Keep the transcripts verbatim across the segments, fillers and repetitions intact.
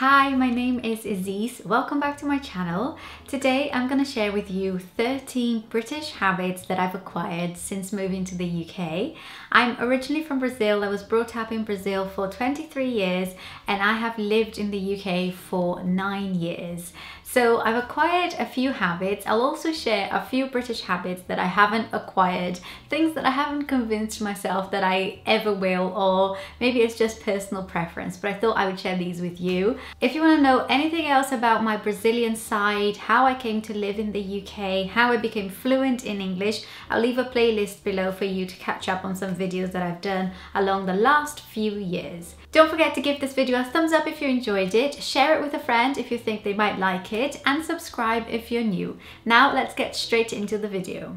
Hi, my name is Ysis. Welcome back to my channel. Today I'm going to share with you thirteen British habits that I've acquired since moving to the U K. I'm originally from Brazil. I was brought up in Brazil for twenty-three years and I have lived in the U K for nine years. So I've acquired a few habits. I'll also share a few British habits that I haven't acquired, things that I haven't convinced myself that I ever will, or maybe it's just personal preference, but I thought I would share these with you. If you want to know anything else about my Brazilian side, how I came to live in the U K, how I became fluent in English, I'll leave a playlist below for you to catch up on some videos that I've done along the last few years. Don't forget to give this video a thumbs up if you enjoyed it, share it with a friend if you think they might like it, and subscribe if you're new. Now let's get straight into the video.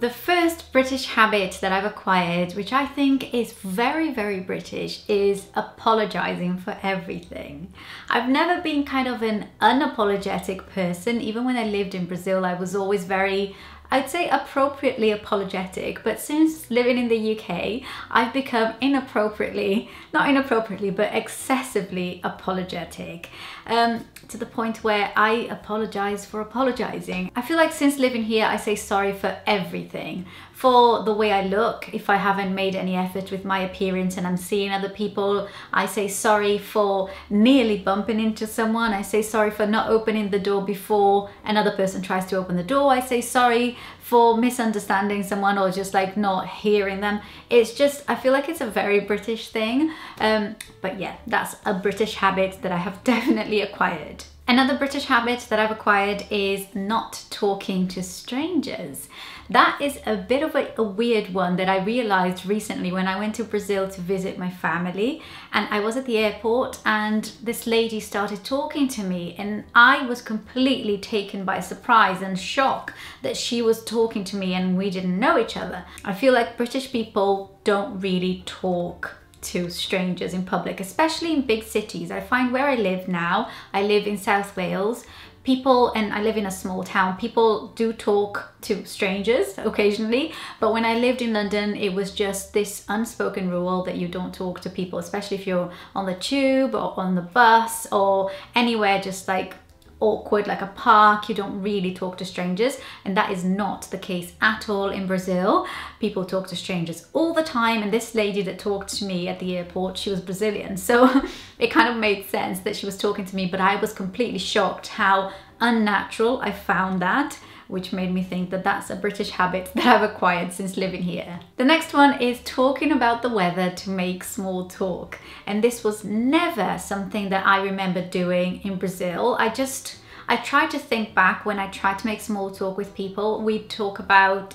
The first British habit that I've acquired, which I think is very, very British, is apologising for everything. I've never been kind of an unapologetic person. Even when I lived in Brazil, I was always very, I'd say, appropriately apologetic, but since living in the U K, I've become inappropriately, not inappropriately, but excessively apologetic, um, to the point where I apologise for apologising. I feel like since living here, I say sorry for everything. For the way I look, if I haven't made any effort with my appearance and I'm seeing other people, I say sorry for nearly bumping into someone. I say sorry for not opening the door before another person tries to open the door. I say sorry for misunderstanding someone or just like not hearing them. It's just, I feel like it's a very British thing. Um, but yeah, that's a British habit that I have definitely acquired. Another British habit that I've acquired is not talking to strangers. That is a bit of a, a weird one that I realized recently when I went to Brazil to visit my family, and I was at the airport and this lady started talking to me and I was completely taken by surprise and shock that she was talking to me and we didn't know each other. I feel like British people don't really talk to strangers in public, especially in big cities. I find where I live now, I live in South Wales, people, and I live in a small town, people do talk to strangers occasionally, but when I lived in London, it was just this unspoken rule that you don't talk to people, especially if you're on the tube or on the bus or anywhere just like awkward, like a park. You don't really talk to strangers, and that is not the case at all in Brazil. People talk to strangers all the time, and this lady that talked to me at the airport, she was Brazilian, so it kind of made sense that she was talking to me, but I was completely shocked how unnatural I found that, which made me think that that's a British habit that I've acquired since living here. The next one is talking about the weather to make small talk. And this was never something that I remember doing in Brazil. I just, I try to think back when I tried to make small talk with people, we'd talk about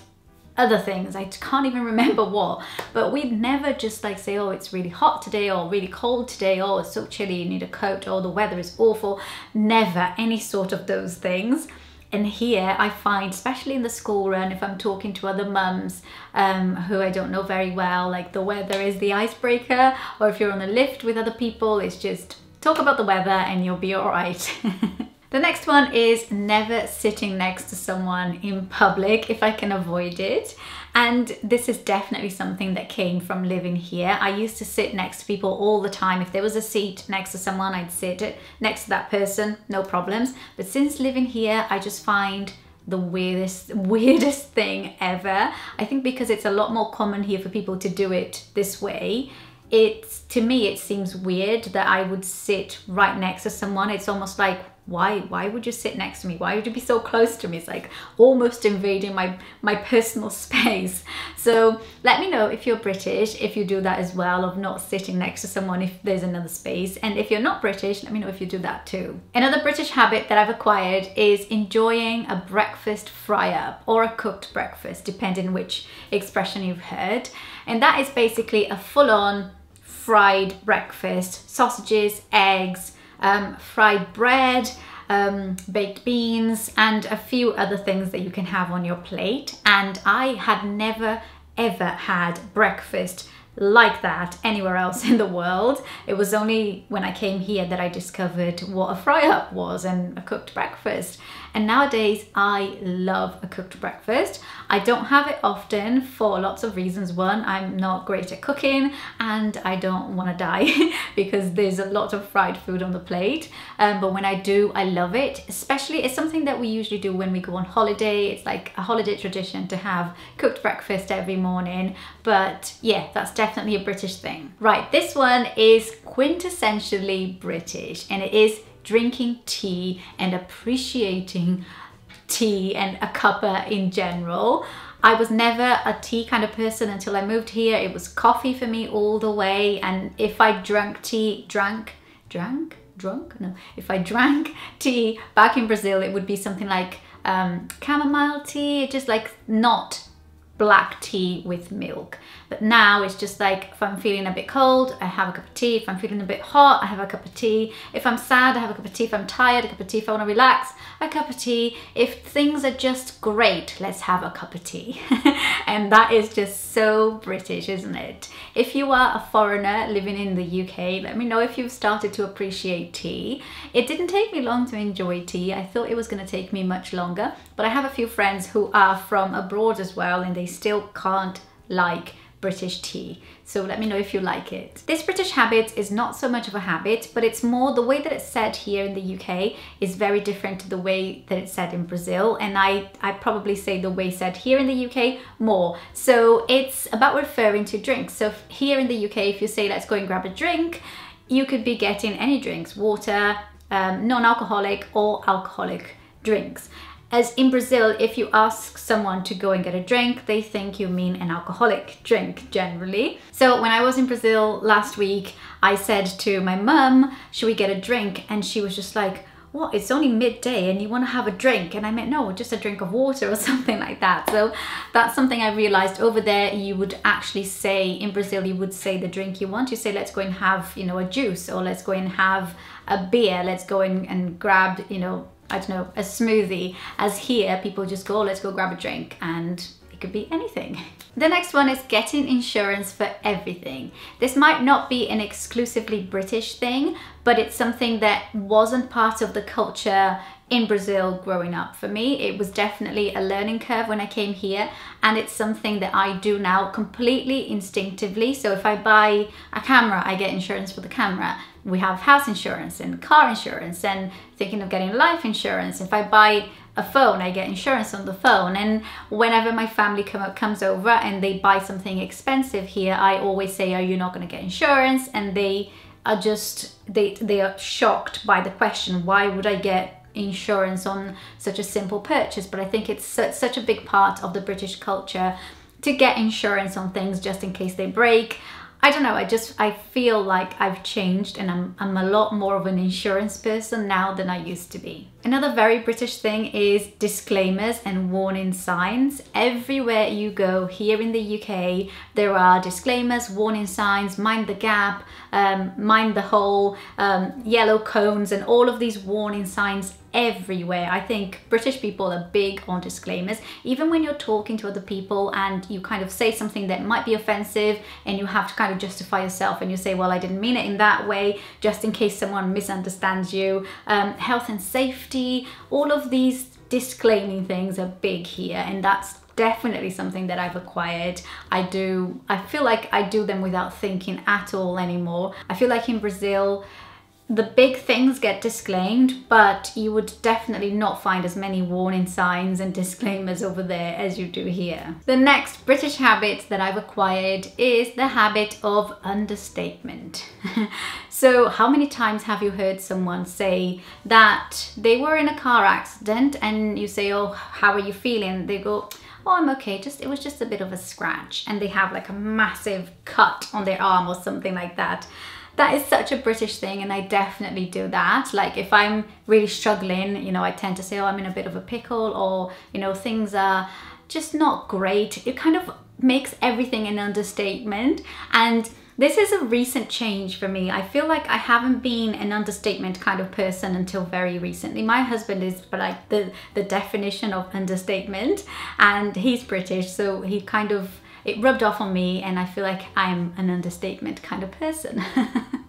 other things. I can't even remember what, but we'd never just like say, oh, it's really hot today, or really cold today, or oh, it's so chilly, you need a coat, or oh, the weather is awful. Never any sort of those things. And here I find, especially in the school run, if I'm talking to other mums um, who I don't know very well, like the weather is the icebreaker, or if you're on a lift with other people, it's just talk about the weather and you'll be all right. The next one is never sitting next to someone in public if I can avoid it. And this is definitely something that came from living here. I used to sit next to people all the time. If there was a seat next to someone, I'd sit next to that person, no problems. But since living here, I just find the weirdest, weirdest thing ever. I think because it's a lot more common here for people to do it this way, it's, to me, it seems weird that I would sit right next to someone. It's almost like, why why would you sit next to me? Why would you be so close to me? It's like almost invading my my personal space. So let me know if you're British, if you do that as well, of not sitting next to someone if there's another space. And if you're not British, let me know if you do that too. Another British habit that I've acquired is enjoying a breakfast fry-up, or a cooked breakfast, depending which expression you've heard. And that is basically a full-on fried breakfast, sausages, eggs, Um, fried bread, um, baked beans, and a few other things that you can have on your plate. And I had never ever had breakfast like that anywhere else in the world. It was only when I came here that I discovered what a fry-up was and a cooked breakfast. And nowadays I love a cooked breakfast. I don't have it often for lots of reasons. One, I'm not great at cooking and I don't want to die because there's a lot of fried food on the plate. Um, but when I do, I love it. Especially, it's something that we usually do when we go on holiday. It's like a holiday tradition to have cooked breakfast every morning. But yeah, that's definitely a British thing. Right, this one is quintessentially British and it is drinking tea and appreciating tea and a cuppa in general. I was never a tea kind of person until I moved here. It was coffee for me all the way, and if I drank tea, drank, drank, drunk? No. If I drank tea back in Brazil, it would be something like um, chamomile tea, just like not black tea with milk. But now it's just like, if I'm feeling a bit cold, I have a cup of tea. If I'm feeling a bit hot, I have a cup of tea. If I'm sad, I have a cup of tea. If I'm tired, a cup of tea. If I want to relax, a cup of tea. If things are just great, let's have a cup of tea. And that is just so British, isn't it? If you are a foreigner living in the U K, let me know if you've started to appreciate tea. It didn't take me long to enjoy tea. I thought it was going to take me much longer, but I have a few friends who are from abroad as well, and they still can't like British tea. So let me know if you like it. This British habit is not so much of a habit, but it's more the way that it's said here in the U K is very different to the way that it's said in Brazil. And I, I probably say the way said here in the U K more. So it's about referring to drinks. So here in the U K, if you say, let's go and grab a drink, you could be getting any drinks, water, um, non-alcoholic or alcoholic drinks. As in Brazil, if you ask someone to go and get a drink, they think you mean an alcoholic drink generally. So when I was in Brazil last week, I said to my mum, should we get a drink? And she was just like, what, it's only midday and you want to have a drink? And I meant, no, just a drink of water or something like that. So that's something I realized over there. You would actually say, in Brazil, you would say the drink you want. You say, let's go and have, you know, a juice, or let's go and have a beer. Let's go and, and grab, you know, I don't know, a smoothie. As here, people just go, oh, let's go grab a drink, and it could be anything. The next one is getting insurance for everything. This might not be an exclusively British thing, but it's something that wasn't part of the culture in Brazil growing up. For me, it was definitely a learning curve when I came here, and it's something that I do now completely instinctively. So if I buy a camera, I get insurance for the camera. We have house insurance and car insurance, and thinking of getting life insurance. If I buy a phone, I get insurance on the phone. And whenever my family come up, comes over and they buy something expensive here, I always say, are you not going to get insurance? And they are just, they, they are shocked by the question, why would I get insurance on such a simple purchase? But I think it's such a big part of the British culture to get insurance on things just in case they break. I don't know, I just, I feel like I've changed, and I'm, I'm a lot more of an insurance person now than I used to be. Another very British thing is disclaimers and warning signs. Everywhere you go here in the U K, there are disclaimers, warning signs, mind the gap, um, mind the hole, um, yellow cones, and all of these warning signs everywhere. I think British people are big on disclaimers. Even when you're talking to other people and you kind of say something that might be offensive and you have to kind of justify yourself, and you say, well, I didn't mean it in that way, just in case someone misunderstands you. Um, health and safety, all of these disclaiming things are big here, and that's definitely something that I've acquired. I do, I feel like I do them without thinking at all anymore. I feel like in Brazil, the big things get disclaimed, but you would definitely not find as many warning signs and disclaimers over there as you do here. The next British habit that I've acquired is the habit of understatement. So how many times have you heard someone say that they were in a car accident, and you say, oh, how are you feeling? They go, oh, I'm okay, just, it was just a bit of a scratch. And they have like a massive cut on their arm or something like that. That is such a British thing, and I definitely do that. Like if I'm really struggling, you know, I tend to say, oh, I'm in a bit of a pickle, or, you know, things are just not great. It kind of makes everything an understatement. And this is a recent change for me. I feel like I haven't been an understatement kind of person until very recently. My husband is like the, the definition of understatement, and he's British, so he kind of it rubbed off on me, and I feel like I'm an understatement kind of person.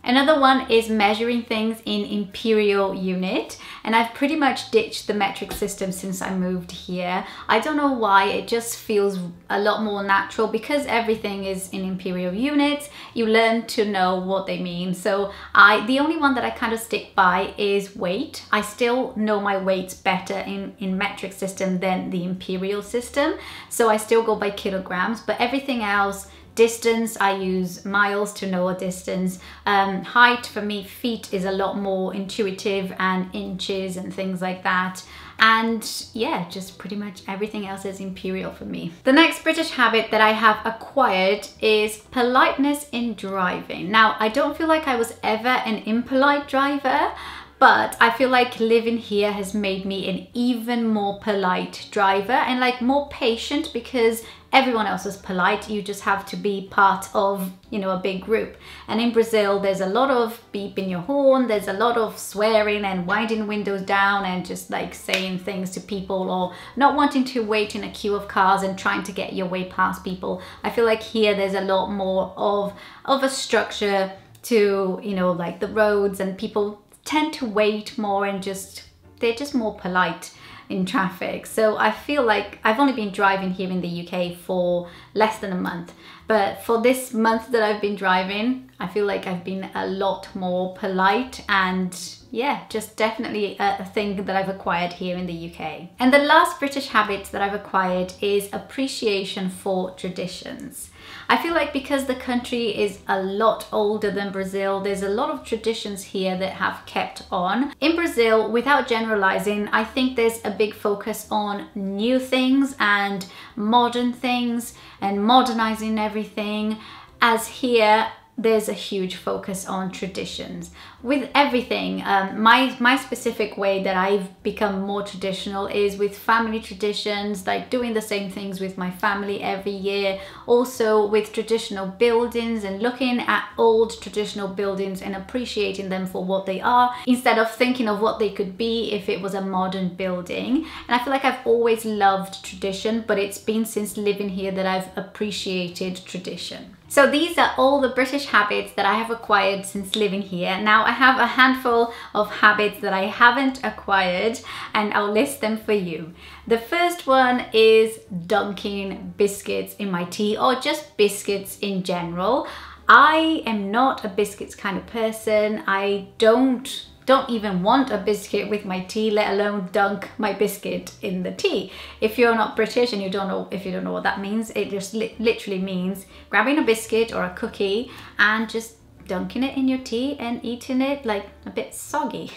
Another one is measuring things in imperial unit, and I've pretty much ditched the metric system since I moved here. I don't know why, it just feels a lot more natural because everything is in imperial units. You learn to know what they mean. So I, the only one that I kind of stick by is weight. I still know my weights better in, in metric system than the imperial system. So I still go by kilograms, but everything else, distance, I use miles to know a distance. Um, height, for me, feet is a lot more intuitive, and inches and things like that. And yeah, just pretty much everything else is imperial for me. The next British habit that I have acquired is politeness in driving. Now, I don't feel like I was ever an impolite driver, but I feel like living here has made me an even more polite driver, and like more patient, because everyone else is polite. You just have to be part of, you know, a big group. And in Brazil, there's a lot of beeping your horn. There's a lot of swearing and winding windows down and just like saying things to people, or not wanting to wait in a queue of cars and trying to get your way past people. I feel like here there's a lot more of, of a structure to, you know, like the roads, and people tend to wait more, and just they're just more polite in traffic. So I feel like I've only been driving here in the U K for less than a month, but for this month that I've been driving, I feel like I've been a lot more polite, and yeah, just definitely a thing that I've acquired here in the U K. And the last British habit that I've acquired is appreciation for traditions. I feel like because the country is a lot older than Brazil, there's a lot of traditions here that have kept on. In Brazil, without generalizing, I think there's a big focus on new things and modern things and modernizing everything, as here there's a huge focus on traditions with everything. Um, my my specific way that I've become more traditional is with family traditions, like doing the same things with my family every year. Also with traditional buildings, and looking at old traditional buildings and appreciating them for what they are, instead of thinking of what they could be if it was a modern building. And I feel like I've always loved tradition, but it's been since living here that I've appreciated tradition. So these are all the British habits that I have acquired since living here. Now I have a handful of habits that I haven't acquired, and I'll list them for you. The first one is dunking biscuits in my tea, or just biscuits in general. I am not a biscuits kind of person. I don't don't even want a biscuit with my tea, let alone dunk my biscuit in the tea. If you're not British and you don't know, if you don't know what that means, it just li literally means grabbing a biscuit or a cookie and just dunking it in your tea and eating it like a bit soggy.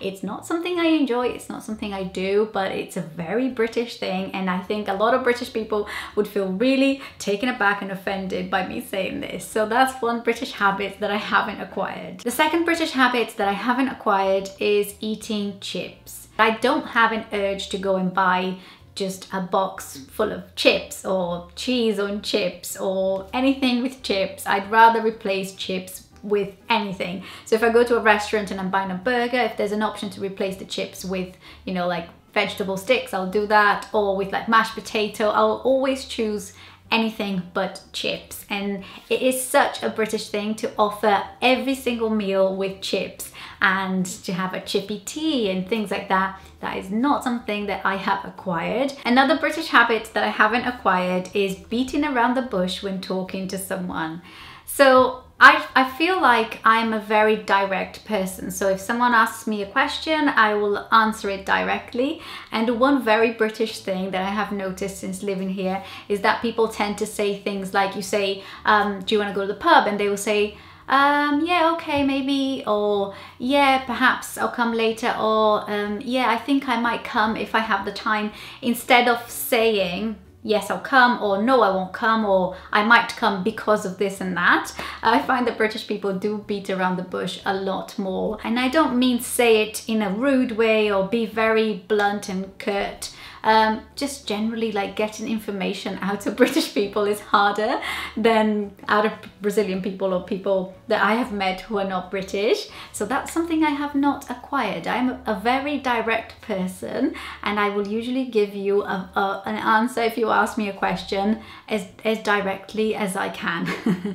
It's not something I enjoy, it's not something I do, but it's a very British thing, and I think a lot of British people would feel really taken aback and offended by me saying this. So that's one British habit that I haven't acquired. The second British habit that I haven't acquired is eating chips. I don't have an urge to go and buy just a box full of chips, or cheese on chips, or anything with chips. I'd rather replace chips with anything. So if I go to a restaurant and I'm buying a burger, if there's an option to replace the chips with, you know, like vegetable sticks, I'll do that, or with like mashed potato. I'll always choose anything but chips. And it is such a British thing to offer every single meal with chips and to have a chippy tea and things like that. That is not something that I have acquired. Another British habit that I haven't acquired is beating around the bush when talking to someone. So I, I feel like I'm a very direct person. So if someone asks me a question, I will answer it directly. And one very British thing that I have noticed since living here is that people tend to say things like, you say, um, do you want to go to the pub? And they will say, um, yeah, okay, maybe, or yeah, perhaps I'll come later, or um, yeah, I think I might come if I have the time, instead of saying, yes, I'll come, or no, I won't come, or I might come because of this and that. I find that British people do beat around the bush a lot more. And I don't mean say it in a rude way or be very blunt and curt, Um, just generally, like, getting information out of British people is harder than out of Brazilian people or people that I have met who are not British. So that's something I have not acquired. I'm a very direct person, and I will usually give you a, a, an answer if you ask me a question as, as directly as I can.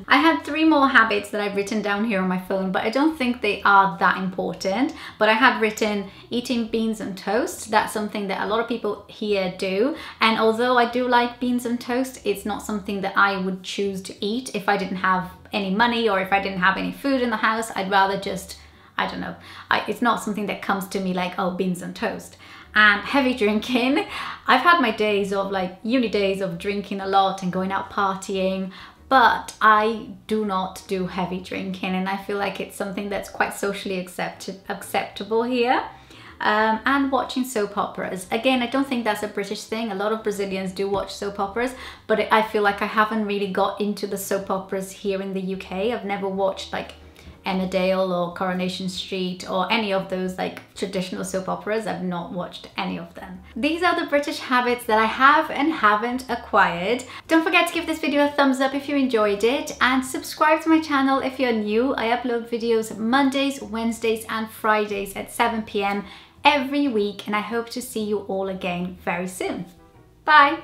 I had three more habits that I've written down here on my phone, but I don't think they are that important. But I had written eating beans and toast. That's something that a lot of people here do, and although I do like beans and toast, it's not something that I would choose to eat if I didn't have any money or if I didn't have any food in the house. I'd rather just, I don't know, I, it's not something that comes to me like, oh, beans and toast. And heavy drinking, I've had my days of, like, uni days of drinking a lot and going out partying, but I do not do heavy drinking, and I feel like it's something that's quite socially accepted, acceptable here. Um, and watching soap operas. Again, I don't think that's a British thing. A lot of Brazilians do watch soap operas, but it, I feel like I haven't really got into the soap operas here in the U K. I've never watched, like, Emmerdale or Coronation Street or any of those, like, traditional soap operas. I've not watched any of them. These are the British habits that I have and haven't acquired. Don't forget to give this video a thumbs up if you enjoyed it, and subscribe to my channel if you're new. I upload videos Mondays, Wednesdays and Fridays at seven p m every week, and I hope to see you all again very soon. Bye!